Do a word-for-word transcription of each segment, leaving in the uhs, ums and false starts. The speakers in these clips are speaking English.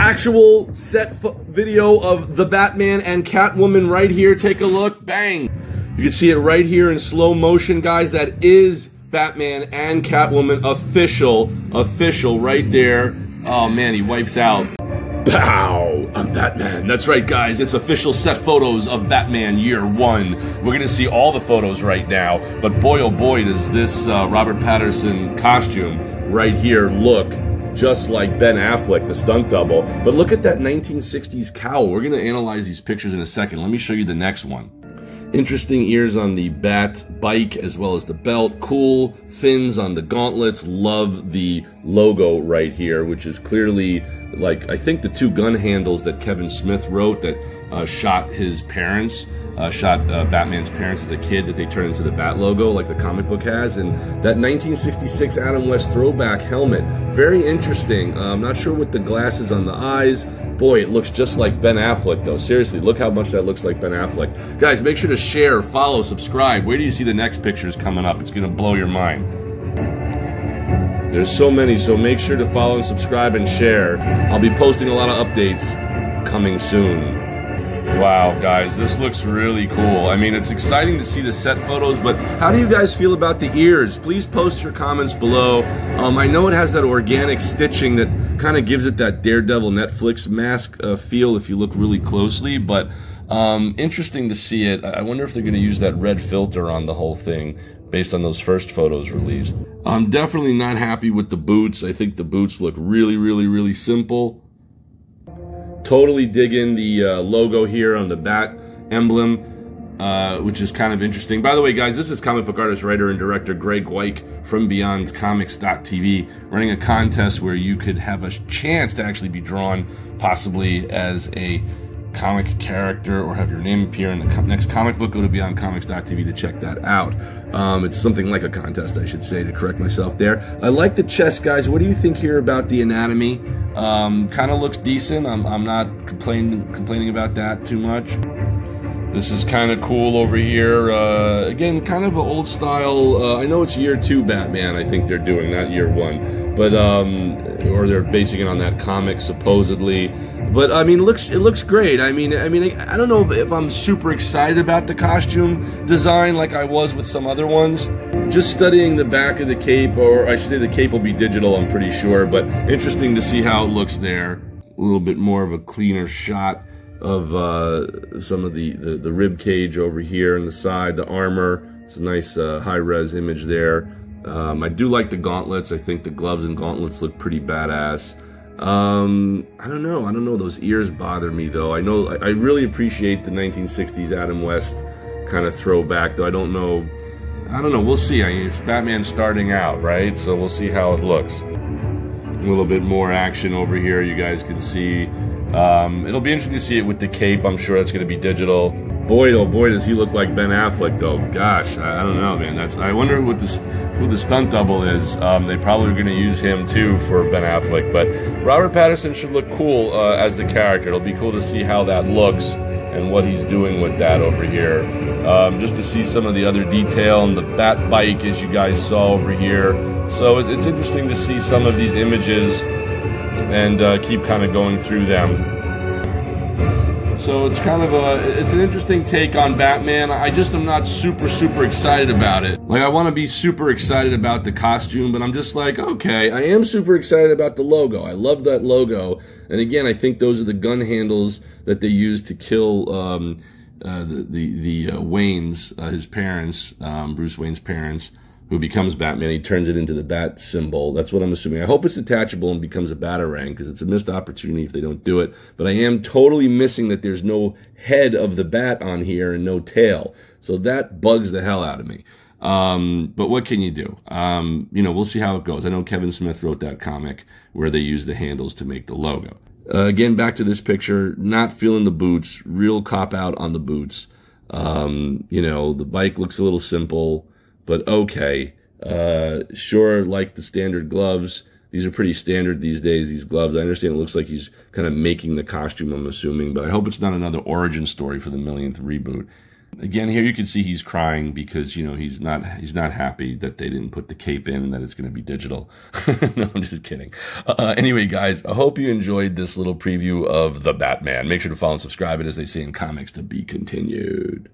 actual set f video of The Batman and Catwoman right here. Take a look. Bang! You can see it right here in slow motion, guys. That is Batman and Catwoman official. Official right there. Oh, man, he wipes out. Pow! I'm Batman. That's right, guys. It's official set photos of Batman year one. We're going to see all the photos right now. But boy, oh boy, does this uh, Robert Pattinson costume right here look just like Ben Affleck, the stunt double. But look at that nineteen sixties cowl. We're going to analyze these pictures in a second. Let me show you the next one. Interesting ears on the bat bike as well as the belt. Cool fins on the gauntlets. Love the logo right here, which is clearly like, I think, the two gun handles that Kevin Smith wrote that uh, shot his parents, uh, shot uh, Batman's parents as a kid, that they turned into the bat logo like the comic book has. And that nineteen sixty-six Adam West throwback helmet. Very interesting. Uh, I'm not sure what the glasses on the eyes. Boy, it looks just like Ben Affleck, though. Seriously, look how much that looks like Ben Affleck. Guys, make sure to share, follow, subscribe. Where do you see the next pictures coming up? It's going to blow your mind. There's so many, so make sure to follow and subscribe and share. I'll be posting a lot of updates coming soon. Wow, guys, this looks really cool. I mean, it's exciting to see the set photos, but how do you guys feel about the ears? Please post your comments below. Um, I know it has that organic stitching that kind of gives it that Daredevil Netflix mask uh, feel if you look really closely, but um, interesting to see it. I wonder if they're going to use that red filter on the whole thing based on those first photos released. I'm definitely not happy with the boots. I think the boots look really, really, really simple. Totally digging the uh, logo here on the bat emblem, uh, which is kind of interesting. By the way, guys, this is comic book artist, writer, and director Graig Weich from Beyond Comics dot T V running a contest where you could have a chance to actually be drawn possibly as a comic character or have your name appear in the co next comic book. Go to Beyond Comics dot T V to check that out. Um, it's something like a contest, I should say, to correct myself there. I like the chest, guys. What do you think here about the anatomy? Um, kind of looks decent. I'm, I'm not complain, complaining about that too much. This is kind of cool over here. Uh, again, kind of an old style. Uh, I know it's year two Batman, I think they're doing, not year one. But, um, or they're basing it on that comic, supposedly. But, I mean, looks it looks great. I mean, I mean, I don't know if I'm super excited about the costume design like I was with some other ones. Just studying the back of the cape, or I should say the cape will be digital, I'm pretty sure. But interesting to see how it looks there. A little bit more of a cleaner shot of uh, some of the, the, the rib cage over here on the side, the armor. It's a nice uh, high-res image there. Um, I do like the gauntlets. I think the gloves and gauntlets look pretty badass. Um, I don't know. I don't know. Those ears bother me, though. I know. I, I really appreciate the nineteen sixties Adam West kind of throwback, though. I don't know. I don't know. We'll see. I mean, it's Batman starting out, right? So we'll see how it looks. A little bit more action over here. You guys can see. Um, it'll be interesting to see it with the cape. I'm sure that's going to be digital. Boy, oh boy, does he look like Ben Affleck, though. Gosh, I, I don't know, man. That's. I wonder what this, who the stunt double is. Um, they probably are going to use him, too, for Ben Affleck. But Robert Pattinson should look cool uh, as the character. It'll be cool to see how that looks and what he's doing with that over here. Um, just to see some of the other detail and the bat bike, as you guys saw over here. So it, it's interesting to see some of these images and uh, keep kind of going through them. So it's kind of a, it's an interesting take on Batman. I just am not super, super excited about it. Like, I want to be super excited about the costume, but I'm just like, okay, I am super excited about the logo. I love that logo. And again, I think those are the gun handles that they use to kill um, uh, the, the, the uh, Waynes, uh, his parents, um, Bruce Wayne's parents, who becomes Batman. He turns it into the bat symbol. That's what I'm assuming. I hope it's detachable and becomes a batarang, because it's a missed opportunity if they don't do it. But I am totally missing that there's no head of the bat on here and no tail. So that bugs the hell out of me. Um, but what can you do? Um, you know, we'll see how it goes. I know Kevin Smith wrote that comic where they use the handles to make the logo. Uh, again, back to this picture. Not feeling the boots. Real cop-out on the boots. Um, you know, the bike looks a little simple. But okay, uh, sure, like the standard gloves. These are pretty standard these days, these gloves. I understand it looks like he's kind of making the costume, I'm assuming. But I hope it's not another origin story for the millionth reboot. Again, here you can see he's crying because, you know, he's not he's not happy that they didn't put the cape in and that it's going to be digital. No, I'm just kidding. Uh, anyway, guys, I hope you enjoyed this little preview of The Batman. Make sure to follow and subscribe, and as they say in comics, to be continued.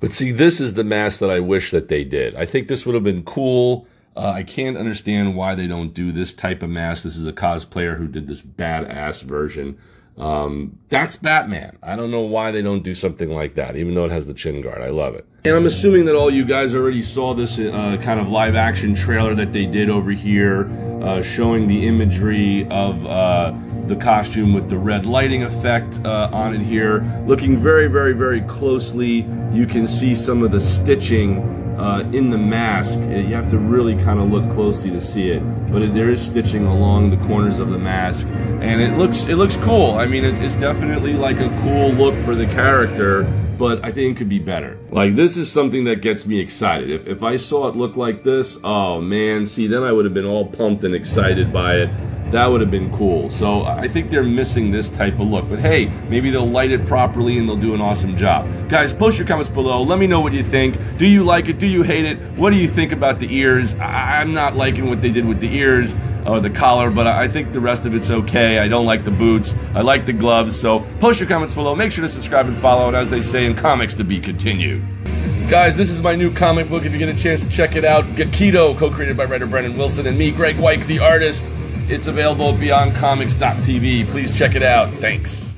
But see, this is the mask that I wish that they did. I think this would have been cool. Uh, I can't understand why they don't do this type of mask. This is a cosplayer who did this badass version. Um, that's Batman. I don't know why they don't do something like that, even though it has the chin guard. I love it. And I'm assuming that all you guys already saw this uh, kind of live action trailer that they did over here, uh, showing the imagery of uh, the costume with the red lighting effect uh, on it here. Looking very, very, very closely, you can see some of the stitching Uh, in the mask. You have to really kind of look closely to see it, but it, there is stitching along the corners of the mask, and it looks it looks cool. I mean, it's, it's definitely like a cool look for the character, but I think it could be better. Like, this is something that gets me excited. If, if I saw it look like this, oh man, see, then I would have been all pumped and excited by it. That would have been cool. So I think they're missing this type of look. But hey, maybe they'll light it properly and they'll do an awesome job. Guys, post your comments below. Let me know what you think. Do you like it? Do you hate it? What do you think about the ears? I'm not liking what they did with the ears or the collar, but I think the rest of it's okay. I don't like the boots. I like the gloves. So post your comments below. Make sure to subscribe and follow. And as they say in comics, to be continued. Guys, this is my new comic book. If you get a chance to check it out, Gekido, co-created by writer Brandon Wilson and me, Graig Weich, the artist. It's available at Beyond Comics dot T V. Please check it out. Thanks.